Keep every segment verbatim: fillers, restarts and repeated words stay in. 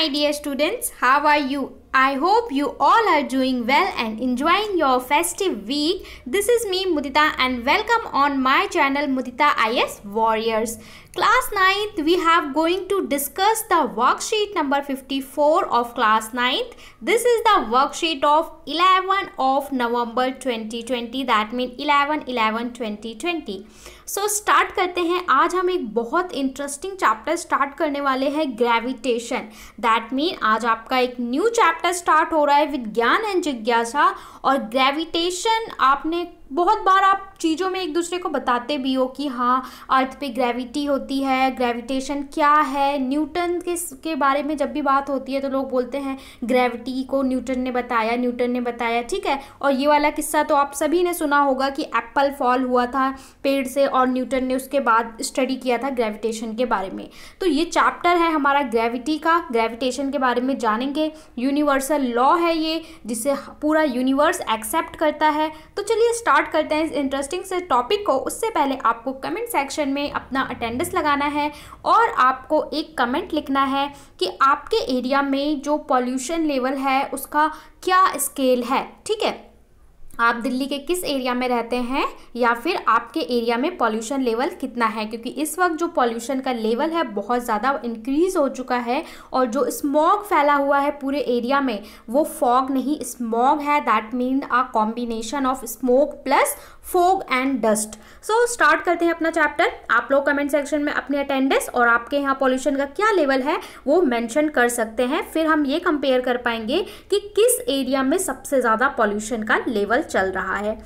Hi dear students, how are you? I hope you all are doing well and enjoying your festive week. This is me Mudita and welcome on my channel Mudita I A S Warriors. Class ninth, we have going to discuss the worksheet number fifty-four of class ninth. This is the worksheet of eleven of November twenty twenty, that means eleven eleven twenty twenty. So start करते हैं. आज हम एक बहुत interesting chapter start करने वाले हैं, gravitation. That means आज आपका एक new chapter start हो रहा है with ज्ञान and जिज्ञासा. और gravitation आपने बहुत बार आप चीज़ों में एक दूसरे को बताते भी हो कि हाँ अर्थ पे ग्रेविटी होती है, ग्रेविटेशन क्या है. न्यूटन के के बारे में जब भी बात होती है तो लोग बोलते हैं ग्रेविटी को न्यूटन ने बताया, न्यूटन ने बताया, ठीक है. और ये वाला किस्सा तो आप सभी ने सुना होगा कि एप्पल फॉल हुआ था पेड़ से और न्यूटन ने उसके बाद स्टडी किया था ग्रेविटेशन के बारे में. तो ये चैप्टर है हमारा ग्रेविटी का, ग्रेविटेशन के बारे में जानेंगे. यूनिवर्सल लॉ है ये जिसे पूरा यूनिवर्स एक्सेप्ट करता है. तो चलिए स्टार्ट करते हैं इस इंटरेस्टिंग से टॉपिक को. उससे पहले आपको कमेंट सेक्शन में अपना अटेंडेंस लगाना है और आपको एक कमेंट लिखना है कि आपके एरिया में जो पॉल्यूशन लेवल है उसका क्या स्केल है, ठीक है. आप दिल्ली के किस एरिया में रहते हैं या फिर आपके एरिया में पॉल्यूशन लेवल कितना है, क्योंकि इस वक्त जो पॉल्यूशन का लेवल है बहुत ज़्यादा इंक्रीज़ हो चुका है. और जो स्मॉग फैला हुआ है पूरे एरिया में वो फॉग नहीं स्मॉग है, that mean a combination of smoke plus fog and dust. So start करते हैं अपना चैप्टर. आप लोग कमेंट सेक्शन में अपनी अटेंडेंस और आपके यहाँ पॉल्यूशन का क्या लेवल है वो मैंशन कर सकते हैं. फिर हम ये कंपेयर कर पाएंगे कि किस एरिया में सबसे ज़्यादा पॉल्यूशन का लेवल चल रहा है.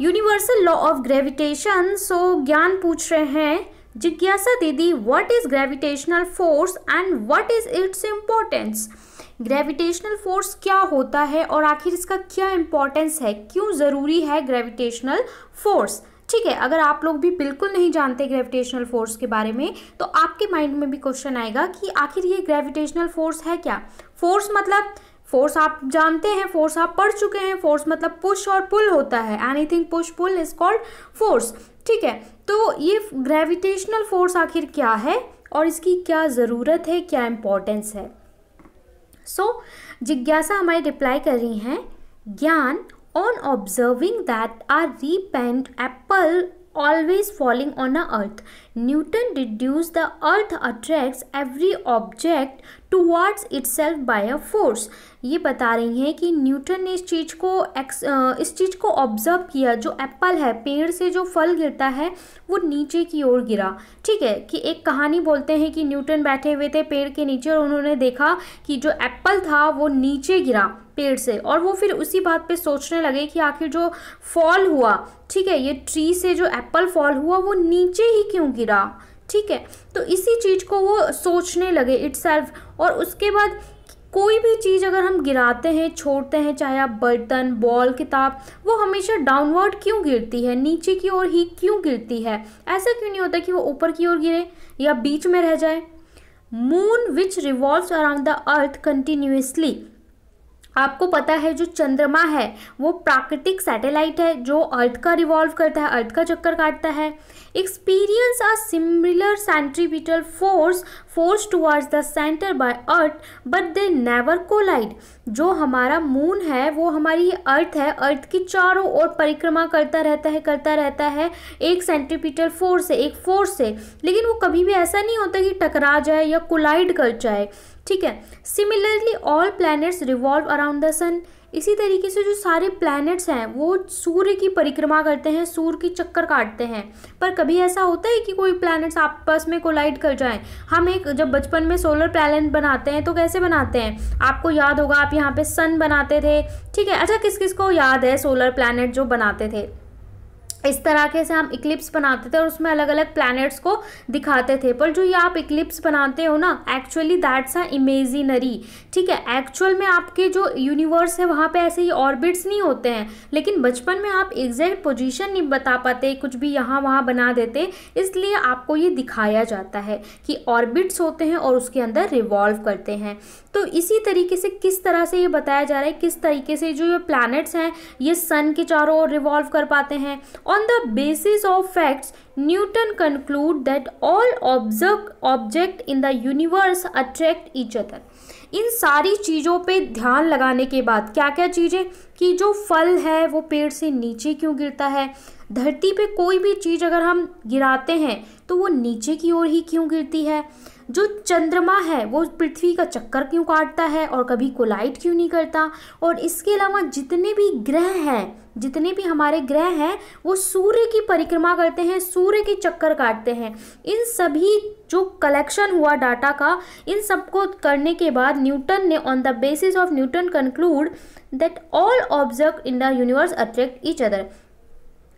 Universal law of gravitation. So Gyan पूछ रहे हैं, जिज्ञासा दीदी what is gravitational force and what is its importance. Gravitational force क्या होता है और आखिर इसका क्या इम्पोर्टेंस है, क्यों ज़रूरी है ग्रेविटेशनल फोर्स, ठीक है. अगर आप लोग भी बिल्कुल नहीं जानते ग्रेविटेशनल फोर्स के बारे में तो आपके माइंड में भी क्वेश्चन आएगा कि आखिर ये ग्रेविटेशनल फोर्स है क्या. फोर्स मतलब फोर्स आप जानते हैं, फोर्स आप पढ़ चुके हैं. फोर्स मतलब पुश और पुल होता है, anything push pull is called force, ठीक है. तो ये ग्रेविटेशनल फोर्स आखिर क्या है और इसकी क्या ज़रूरत है, क्या इम्पोर्टेंस है. सो so, जिज्ञासा हमारी रिप्लाई कर रही हैं, Gyan on observing that are ripened apple always falling on a earth, Newton deduced the earth attracts every object towards itself by a force. ये बता रही हैं कि न्यूटन ने इस चीज़ को इस चीज़ को ऑब्जर्व किया, जो एप्पल है पेड़ से जो फल गिरता है वो नीचे की ओर गिरा, ठीक है. कि एक कहानी बोलते हैं कि न्यूटन बैठे हुए थे पेड़ के नीचे और उन्होंने देखा कि जो एप्पल था वो नीचे गिरा पेड़ से और वो फिर उसी बात पे सोचने लगे कि आखिर जो फॉल हुआ, ठीक है, ये ट्री से जो एप्पल फॉल हुआ वो नीचे ही क्यों गिरा, ठीक है. तो इसी चीज़ को वो सोचने लगे इटसेल्फ. और उसके बाद कोई भी चीज़ अगर हम गिराते हैं, छोड़ते हैं, चाहे आप बर्तन, बॉल, किताब, वो हमेशा डाउनवर्ड क्यों गिरती है, नीचे की ओर ही क्यों गिरती है. ऐसा क्यों नहीं होता कि वो ऊपर की ओर गिरे या बीच में रह जाए. Moon which revolves around the earth continuously. आपको पता है जो चंद्रमा है वो प्राकृतिक सैटेलाइट है जो अर्थ का रिवॉल्व करता है, अर्थ का चक्कर काटता है. Experience a similar centripetal force force towards the centre by earth but they never collide. जो हमारा मून है वो हमारी अर्थ है, अर्थ की चारों ओर परिक्रमा करता रहता है करता रहता है एक सेंट्रीपिटल फोर्स से, एक फोर्स से, लेकिन वो कभी भी ऐसा नहीं होता कि टकरा जाए या कोलाइड कर जाए, ठीक है. Similarly all planets revolve around the sun. इसी तरीके से जो सारे प्लैनेट्स हैं वो सूर्य की परिक्रमा करते हैं, सूर्य की चक्कर काटते हैं. पर कभी ऐसा होता है कि कोई प्लैनेट्स आपस में कोलाइड कर जाएं. हम एक जब बचपन में सोलर प्लैनेट बनाते हैं तो कैसे बनाते हैं, आपको याद होगा, आप यहाँ पे सन बनाते थे, ठीक है. अच्छा, किस किस को याद है सोलर प्लैनेट जो बनाते थे, इस तरह के से हम इक्लिप्स बनाते थे और उसमें अलग अलग प्लैनेट्स को दिखाते थे. पर जो ये आप इक्लिप्स बनाते हो ना, एक्चुअली दैट्स अ इमेजिनरी, ठीक है. एक्चुअल में आपके जो यूनिवर्स है वहाँ पे ऐसे ही ऑर्बिट्स नहीं होते हैं, लेकिन बचपन में आप एग्जैक्ट पोजीशन नहीं बता पाते, कुछ भी यहाँ वहाँ बना देते, इसलिए आपको ये दिखाया जाता है कि ऑर्बिट्स होते हैं और उसके अंदर रिवॉल्व करते हैं. तो इसी तरीके से किस तरह से ये बताया जा रहा है, किस तरीके से जो ये प्लैनेट्स हैं ये सन के चारों ओर रिवॉल्व कर पाते हैं. On the basis of facts, Newton concluded that all observed objects in the universe attract each other. इन सारी चीज़ों पे ध्यान लगाने के बाद, क्या क्या चीज़ें कि जो फल है वो पेड़ से नीचे क्यों गिरता है, धरती पे कोई भी चीज़ अगर हम गिराते हैं तो वो नीचे की ओर ही क्यों गिरती है, जो चंद्रमा है वो पृथ्वी का चक्कर क्यों काटता है और कभी कोलाइट क्यों नहीं करता, और इसके अलावा जितने भी ग्रह हैं, जितने भी हमारे ग्रह हैं वो सूर्य की परिक्रमा करते हैं, सूर्य के चक्कर काटते हैं। इन सभी जो कलेक्शन हुआ डाटा का, इन सबको करने के बाद न्यूटन ने on the basis of Newton concluded that all object in the universe attract each other.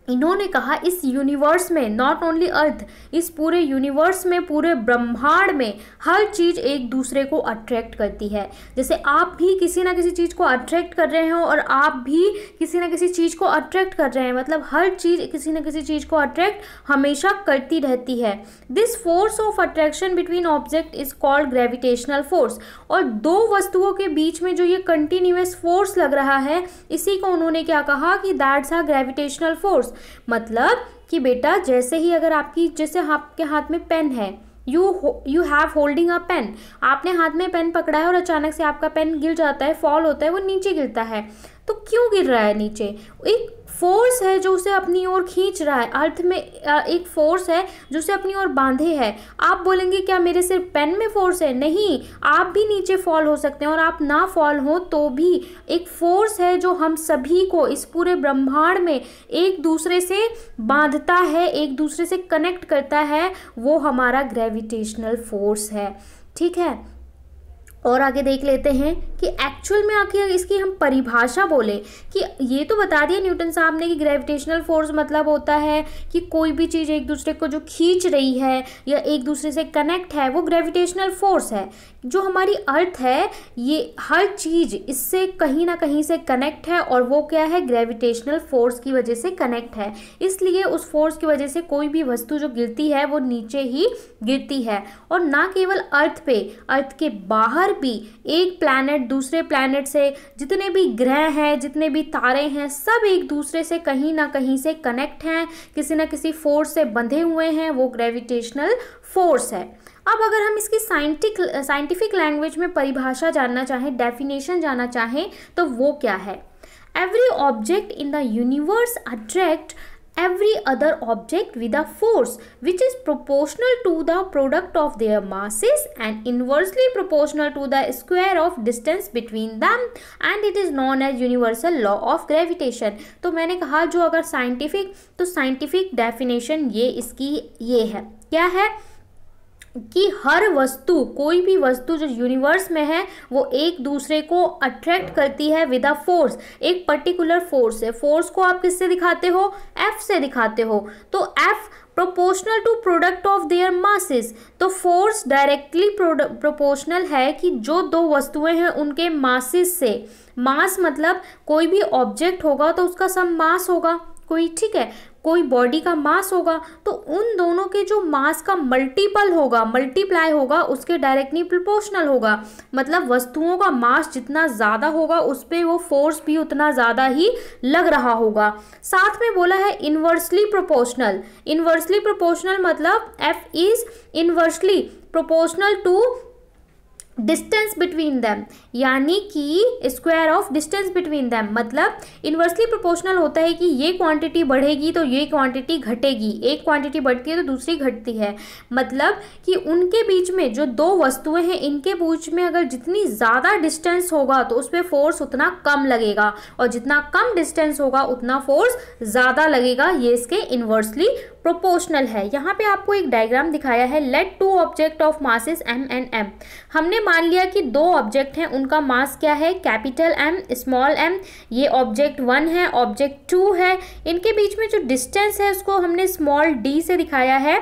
इन्होंने कहा इस यूनिवर्स में, नॉट ओनली अर्थ, इस पूरे यूनिवर्स में, पूरे ब्रह्मांड में हर चीज़ एक दूसरे को अट्रैक्ट करती है। जैसे आप भी किसी ना किसी चीज़ को अट्रैक्ट कर रहे हो और आप भी किसी ना किसी चीज़ को अट्रैक्ट कर रहे हैं, मतलब हर चीज़ किसी ना किसी चीज़ को अट्रैक्ट हमेशा करती रहती है। This force of attraction between object is called gravitational force. और दो वस्तुओं के बीच में जो ये कंटिन्यूअस फोर्स लग रहा है, इसी को उन्होंने क्या कहा कि दैट्स अ ग्रेविटेशनल फोर्स। मतलब कि बेटा जैसे ही अगर आपकी, जैसे आपके हाथ में पेन है, you you have holding a pen, आपने हाथ में पेन पकड़ा है और अचानक से आपका पेन गिर जाता है, फॉल होता है, वो नीचे गिरता है। तो क्यों गिर रहा है नीचे? एक फोर्स है जो उसे अपनी ओर खींच रहा है। अर्थ में एक फोर्स है जो उसे अपनी ओर बांधे है। आप बोलेंगे क्या मेरे सिर्फ पेन में फोर्स है? नहीं, आप भी नीचे फॉल हो सकते हैं, और आप ना फॉल हो तो भी एक फोर्स है जो हम सभी को इस पूरे ब्रह्मांड में एक दूसरे से बांधता है, एक दूसरे से कनेक्ट करता है, वो हमारा ग्रेविटेशनल फोर्स है। ठीक है, और आगे देख लेते हैं कि एक्चुअल में आखिर इसकी हम परिभाषा बोले कि ये तो बता दिया न्यूटन साहब ने कि ग्रेविटेशनल फोर्स मतलब होता है कि कोई भी चीज़ एक दूसरे को जो खींच रही है या एक दूसरे से कनेक्ट है वो ग्रेविटेशनल फोर्स है। जो हमारी अर्थ है, ये हर चीज़ इससे कहीं ना कहीं से कनेक्ट है, और वो क्या है, ग्रेविटेशनल फोर्स की वजह से कनेक्ट है, इसलिए उस फोर्स की वजह से कोई भी वस्तु जो गिरती है वो नीचे ही गिरती है। और ना केवल अर्थ पे, अर्थ के बाहर भी एक प्लैनेट दूसरे प्लैनेट से, जितने भी ग्रह हैं, जितने भी तारे हैं, सब एक दूसरे से कहीं ना कहीं से कनेक्ट हैं, किसी ना किसी फोर्स से बंधे हुए हैं, वो ग्रेविटेशनल फोर्स है। अब अगर हम इसकी साइंटिफिक साइंटिफिक लैंग्वेज में परिभाषा जानना चाहें, डेफिनेशन जानना चाहें, तो वो क्या है? Every object in the universe attract every other object with a force which is proportional to the product of their masses and inversely proportional to the square of distance between them and it is known as universal law of gravitation। तो मैंने कहा जो अगर scientific, तो scientific definition ये इसकी ये है, क्या है कि हर वस्तु, कोई भी वस्तु जो यूनिवर्स में है वो एक दूसरे को अट्रैक्ट करती है विद अ फोर्स, एक पर्टिकुलर फोर्स है। फोर्स को आप किससे दिखाते हो? एफ से दिखाते हो। तो F proportional to product of their masses, तो फोर्स डायरेक्टली प्रोपोर्शनल है कि जो दो वस्तुएं हैं उनके मासेस से। मास मतलब कोई भी ऑब्जेक्ट होगा तो उसका सम मास होगा कोई, ठीक है, कोई बॉडी का मास होगा तो उन दोनों के जो मास का मल्टीपल होगा, मल्टीप्लाई होगा, उसके डायरेक्टली प्रोपोर्शनल होगा। मतलब वस्तुओं का मास जितना ज़्यादा होगा उस पर वो फोर्स भी उतना ज़्यादा ही लग रहा होगा। साथ में बोला है इन्वर्सली प्रोपोर्शनल। इन्वर्सली प्रोपोर्शनल मतलब F is inversely proportional to distance between them, यानी कि square of distance between them. मतलब इन्वर्सली प्रोपोर्शनल होता है कि ये क्वांटिटी बढ़ेगी तो ये क्वांटिटी घटेगी, एक क्वांटिटी बढ़ती है तो दूसरी घटती है। मतलब कि उनके बीच में जो दो वस्तुएं हैं, इनके बीच में अगर जितनी ज़्यादा डिस्टेंस होगा तो उस पर फोर्स उतना कम लगेगा, और जितना कम डिस्टेंस होगा उतना फोर्स ज़्यादा लगेगा। ये इसके इन्वर्सली प्रोपोर्शनल है। यहाँ पे आपको एक डायग्राम दिखाया है, let two object of masses M and M. हमने मान लिया कि दो ऑब्जेक्ट हैं, उनका मास क्या है, कैपिटल एम स्मॉल एम। ये ऑब्जेक्ट वन है, ऑब्जेक्ट टू है, इनके बीच में जो डिस्टेंस है उसको हमने स्मॉल डी से दिखाया है।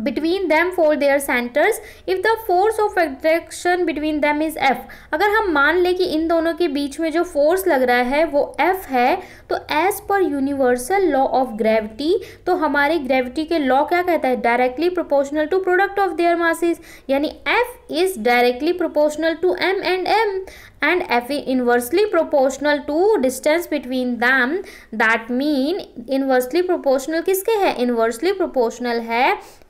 Between them for their centres if the force of attraction between them is F. अगर हम मान लें कि इन दोनों के बीच में जो फोर्स लग रहा है वो एफ है, तो as per universal law of gravity, तो हमारे ग्रेविटी के लॉ क्या कहता है, directly proportional to product of their masses, यानी F is directly proportional to M and M and F is inversely proportional to distance between them, that mean inversely proportional किसके है, inversely proportional है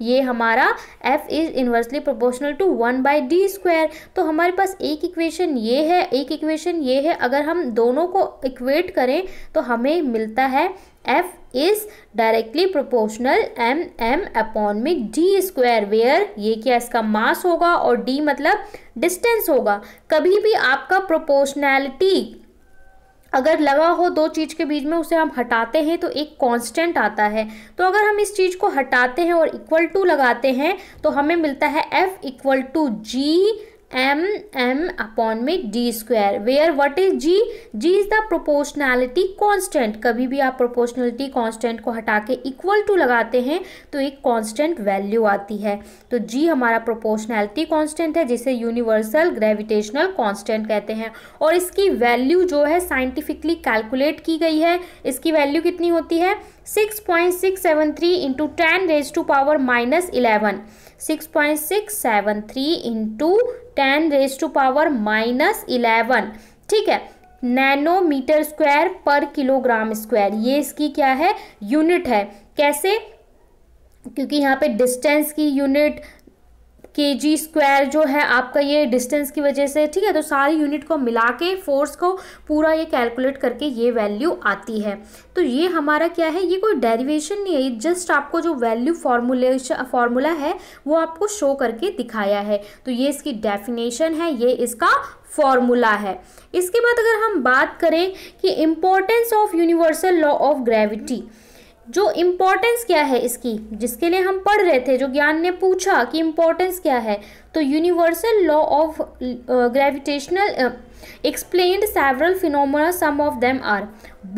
ये ये हमारा f is inversely proportional to one by D square. तो हमारे पास एक equation ये है, एक इक्वेशन ये है, अगर हम दोनों को इक्वेट करें तो हमें मिलता है f is directly proportional m m upon में d square, where ये क्या इसका मास होगा और d मतलब डिस्टेंस होगा। कभी भी आपका प्रोपोर्शनैलिटी अगर लगा हो दो चीज़ के बीच में, उसे हम हटाते हैं तो एक कांस्टेंट आता है। तो अगर हम इस चीज़ को हटाते हैं और इक्वल टू लगाते हैं तो हमें मिलता है f equal to G M M upon में D square, where what is G, G is the proportionality constant. कभी भी आप प्रोपोर्शनैलिटी कांस्टेंट को हटा के इक्वल टू लगाते हैं तो एक कांस्टेंट वैल्यू आती है। तो जी हमारा प्रोपोर्शनैलिटी कांस्टेंट है, जिसे यूनिवर्सल ग्रेविटेशनल कांस्टेंट कहते हैं, और इसकी वैल्यू जो है साइंटिफिकली कैलकुलेट की गई है। इसकी वैल्यू कितनी होती है, six point six seven three into ten raise to power minus eleven, six point six seven three into ten raise to power minus eleven, ठीक है, नैनोमीटर स्क्वायर पर किलोग्राम स्क्वायर। ये इसकी क्या है, यूनिट है। कैसे, क्योंकि यहाँ पे डिस्टेंस की यूनिट के जी स्क्वायर जो है आपका ये डिस्टेंस की वजह से, ठीक है, तो सारी यूनिट को मिला के फोर्स को पूरा ये कैलकुलेट करके ये वैल्यू आती है। तो ये हमारा क्या है, ये कोई डेरिवेशन नहीं है, ये जस्ट आपको जो वैल्यू फॉर्मूलेशन फॉर्मूला है वो आपको शो करके दिखाया है। तो ये इसकी डेफिनेशन है, ये इसका फॉर्मूला है। इसके बाद अगर हम बात करें कि importance of universal law of gravity, जो इम्पोर्टेंस क्या है इसकी, जिसके लिए हम पढ़ रहे थे, जो ज्ञान ने पूछा कि इम्पोर्टेंस क्या है, तो universal law of gravitational explained several phenomena, some of them are,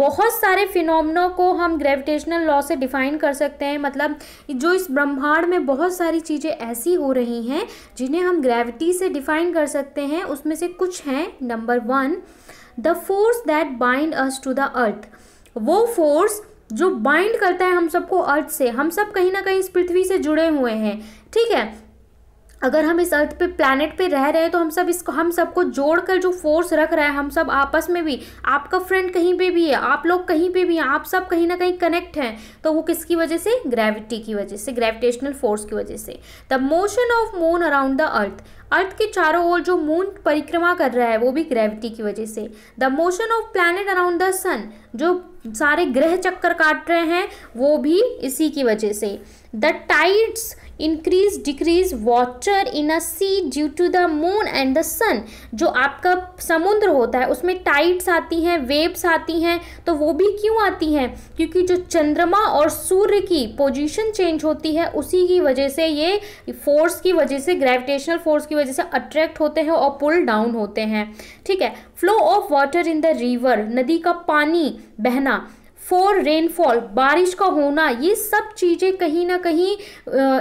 बहुत सारे फिनोमेना को हम ग्रेविटेशनल लॉ से डिफाइन कर सकते हैं। मतलब जो इस ब्रह्मांड में बहुत सारी चीज़ें ऐसी हो रही हैं जिन्हें हम ग्रेविटी से डिफाइन कर सकते हैं, उसमें से कुछ हैं। Number one, the force that bind us to the earth, वो फोर्स जो बाइंड करता है हम सबको अर्थ से। हम सब कहीं ना कहीं इस पृथ्वी से जुड़े हुए हैं, ठीक है, अगर हम इस अर्थ पे प्लैनेट पे रह रहे हैं तो हम सब इसको हम सबको जोड़कर जो फोर्स रख रहा है, हम सब आपस में भी, आपका फ्रेंड कहीं पे भी है, आप लोग कहीं पे भी हैं, आप सब कहीं ना कहीं कनेक्ट हैं। तो वो किसकी वजह से, ग्रेविटी की वजह से, ग्रेविटेशनल फोर्स की वजह से। The motion of moon around the earth, earth के चारों ओर जो मून परिक्रमा कर रहा है वो भी ग्रेविटी की वजह से। The motion of planet around the sun, जो सारे ग्रह चक्कर काट रहे हैं वो भी इसी की वजह से। The tides increase decrease water in a sea due to the moon and the sun, जो आपका समुद्र होता है उसमें टाइड्स आती हैं, वेव्स आती हैं, तो वो भी क्यों आती हैं, क्योंकि जो चंद्रमा और सूर्य की पोजीशन चेंज होती है उसी की वजह से, ये फोर्स की वजह से, ग्रेविटेशनल फोर्स की वजह से अट्रैक्ट होते हैं और पुल डाउन होते हैं, ठीक है। Flow of water in the river, नदी का पानी बहना, फॉर रेनफॉल, बारिश का होना, ये सब चीज़ें कहीं ना कहीं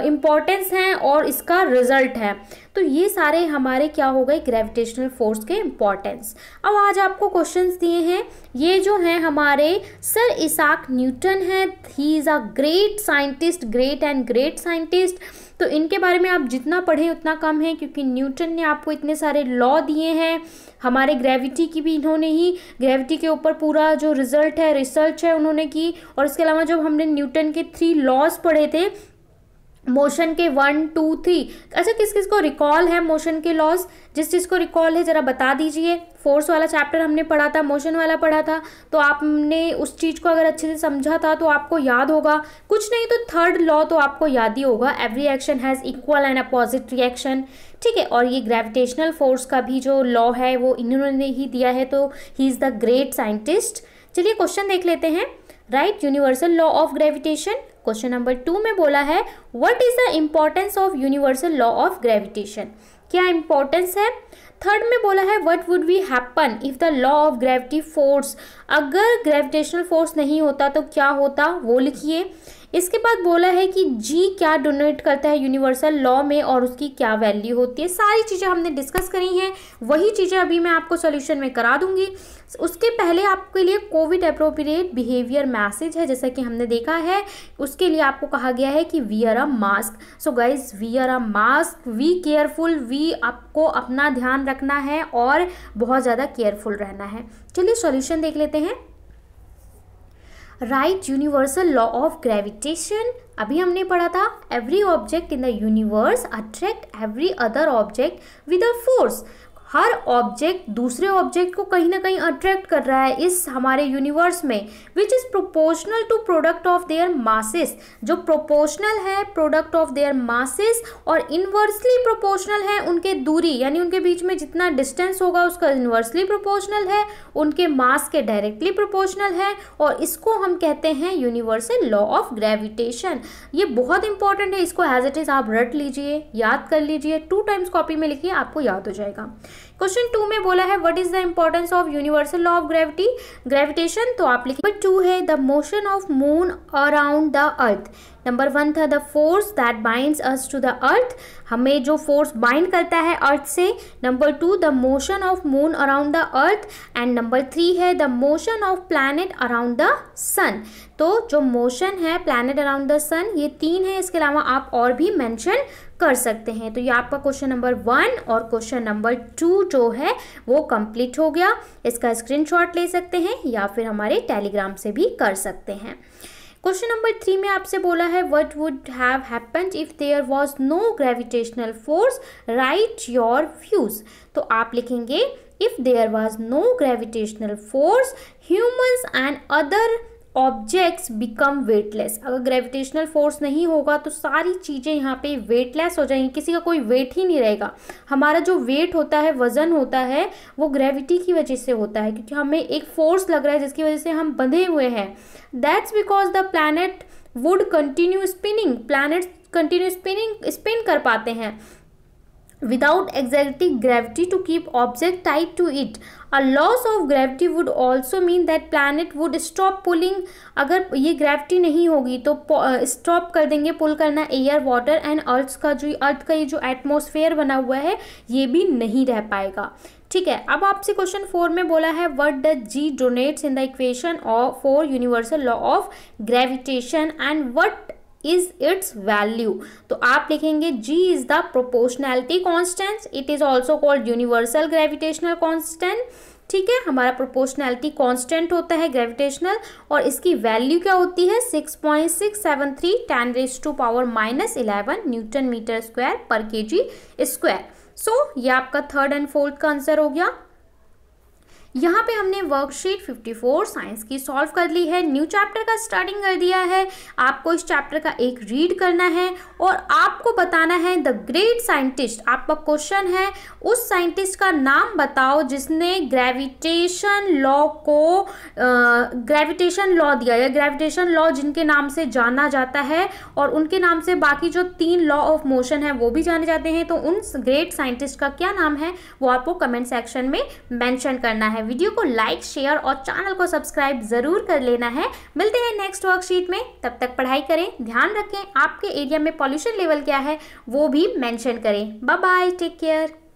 इम्पोर्टेंस हैं और इसका रिजल्ट है। तो ये सारे हमारे क्या हो गए, ग्रेविटेशनल फोर्स के इम्पोर्टेंस। अब आज आपको क्वेश्चंस दिए हैं, ये जो हैं हमारे सर इसाक न्यूटन हैं, he is a great scientist, great and great scientist. तो इनके बारे में आप जितना पढ़ें उतना कम है, क्योंकि न्यूटन ने आपको इतने सारे लॉ दिए हैं, हमारे ग्रेविटी की भी इन्होंने ही, ग्रेविटी के ऊपर पूरा जो रिजल्ट है, रिसर्च है उन्होंने की। और इसके अलावा जब हमने न्यूटन के थ्री लॉज पढ़े थे, मोशन के वन टू थ्री, अच्छा किस किस को रिकॉल है मोशन के लॉज, जिस चीज़ को रिकॉल है ज़रा बता दीजिए। फोर्स वाला चैप्टर हमने पढ़ा था, मोशन वाला पढ़ा था, तो आपने उस चीज़ को अगर अच्छे से समझा था तो आपको याद होगा, कुछ नहीं तो थर्ड लॉ तो आपको याद ही होगा, every action has equal and opposite reaction, ठीक है। और ये ग्रेविटेशनल फोर्स का भी जो लॉ है वो इन्होंने ही दिया है, तो he is the great scientist. चलिए क्वेश्चन देख लेते हैं, right, universal law of gravitation. Question number two में बोला है, what is the importance of universal law of gravitation, क्या इम्पोर्टेंस है। थर्ड में बोला है, what would be happen if the law of gravity force, अगर ग्रेविटेशनल फोर्स नहीं होता तो क्या होता, वो लिखिए। इसके बाद बोला है कि जी क्या डोनेट करता है यूनिवर्सल लॉ में और उसकी क्या वैल्यू होती है, सारी चीज़ें हमने डिस्कस करी हैं, वही चीज़ें अभी मैं आपको सॉल्यूशन में करा दूंगी। उसके पहले आपके लिए कोविड एप्रोप्रिएट बिहेवियर मैसेज है, जैसा कि हमने देखा है, उसके लिए आपको कहा गया है कि wear a mask. So guys, wear a mask, we careful, we आपको अपना ध्यान रखना है और बहुत ज़्यादा केयरफुल रहना है। चलिए सॉल्यूशन देख लेते हैं। Right universal law of gravitation. अभी हमने पढ़ा था every object in the universe attract every other object with a force. हर ऑब्जेक्ट दूसरे ऑब्जेक्ट को कहीं ना कहीं अट्रैक्ट कर रहा है इस हमारे यूनिवर्स में, which is proportional to product of their masses, जो प्रोपोर्शनल है प्रोडक्ट ऑफ देयर मासेस, और इन्वर्सली प्रोपोर्शनल है उनके दूरी, यानी उनके बीच में जितना डिस्टेंस होगा उसका इन्वर्सली प्रोपोर्शनल है, उनके मास के डायरेक्टली प्रोपोर्शनल है, और इसको हम कहते हैं यूनिवर्सल लॉ ऑफ ग्रेविटेशन। ये बहुत इंपॉर्टेंट है, इसको एज इट इज़ आप रट लीजिए, याद कर लीजिए, टू टाइम्स कॉपी में लिखिए, आपको याद हो जाएगा। क्वेश्चन टू में बोला है what is the importance of universal law of gravity gravitation, तो आप लिखिए। नंबर टू है the motion of moon around the earth. Number one था the force that binds us to the earth, हमें जो फोर्स बाइंड करता है earth से। Number two the motion of moon around the earth, and number three है the motion of planet around the sun. तो जो motion है planet around the सन, ये तीन है, इसके अलावा आप और भी मेंशन कर सकते हैं। तो ये आपका क्वेश्चन नंबर वन और क्वेश्चन नंबर टू जो है वो कंप्लीट हो गया। इसका स्क्रीनशॉट ले सकते हैं या फिर हमारे टेलीग्राम से भी कर सकते हैं। क्वेश्चन नंबर थ्री में आपसे बोला है what would have happened if there was no gravitational force, right your views. तो आप लिखेंगे if there was no gravitational force humans and other objects become weightless. अगर ग्रेविटेशनल फोर्स नहीं होगा तो सारी चीज़ें यहाँ पे वेटलेस हो जाएंगी, किसी का कोई वेट ही नहीं रहेगा। हमारा जो वेट होता है, वज़न होता है, वो ग्रेविटी की वजह से होता है, क्योंकि हमें एक फोर्स लग रहा है जिसकी वजह से हम बंधे हुए हैं। That's because the planet would continue spinning, planet continue spinning spin कर पाते हैं without exerting gravity to keep object tied to it. A loss of gravity would also mean that planet would stop pulling. अगर ये gravity नहीं होगी तो stop कर देंगे pull करना air, water and earth का जो अर्थ का ये जो atmosphere बना हुआ है ये भी नहीं रह पाएगा। ठीक है, अब आपसे क्वेश्चन फोर में बोला है what does G denotes in the equation of for universal law of gravitation and what is its value. तो आप लिखेंगे G is the proportionality constant, it is also called universal gravitational constant. ठीक है, हमारा proportionality constant होता है gravitational, और इसकी वैल्यू क्या होती है six point six seven three ten raise to power minus eleven newton metre square पर के जी स्क्वायर। सो ये आपका थर्ड एंड फोर्थ का आंसर हो गया। यहाँ पे हमने वर्कशीट फिफ्टी फोर साइंस की सॉल्व कर ली है, न्यू चैप्टर का स्टार्टिंग कर दिया है। आपको इस चैप्टर का एक रीड करना है और आपको बताना है द ग्रेट साइंटिस्ट, आपका क्वेश्चन है उस साइंटिस्ट का नाम बताओ जिसने ग्रेविटेशन लॉ को ग्रेविटेशन लॉ दिया, या ग्रेविटेशन लॉ जिनके नाम से जाना जाता है, और उनके नाम से बाकी जो तीन लॉ ऑफ मोशन है वो भी जाने जाते हैं। तो उन ग्रेट साइंटिस्ट का क्या नाम है वो आपको कमेंट सेक्शन में मेंशन करना है। वीडियो को लाइक, शेयर और चैनल को सब्सक्राइब जरूर कर लेना है। मिलते हैं नेक्स्ट वर्कशीट में, तब तक पढ़ाई करें, ध्यान रखें, आपके एरिया में पॉल्यूशन लेवल क्या है वो भी मेंशन करें। Bye bye, take care.